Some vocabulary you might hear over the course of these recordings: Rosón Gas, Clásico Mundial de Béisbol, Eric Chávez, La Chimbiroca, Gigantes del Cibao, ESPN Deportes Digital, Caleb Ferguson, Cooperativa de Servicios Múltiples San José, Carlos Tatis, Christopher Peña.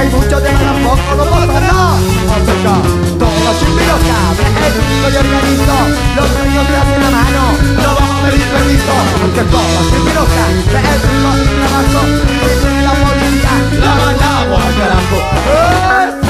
hay muchos de manos pocos, no pasa nada. Acerca, todos los chimbiroca, el único y organizo, los únicos que hacen la mano, no vamos a pedir permiso. Porque todos los chimbiroca, el único y trabajo, y la policía, la mandamos al carajo.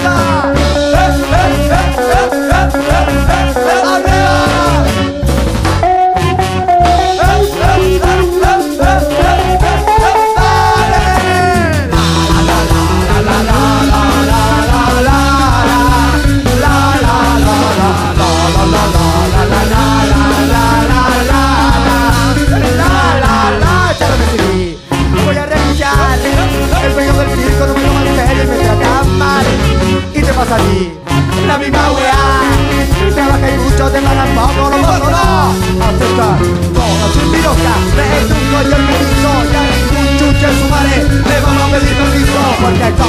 A ti, la misma weá, trabaja y muchos de malas vamos, no pasa nada. Acepta, todos los chimbiroca, de esto y yo el que hizo, ya ningún chuche su madre, le vamos a pedir permiso.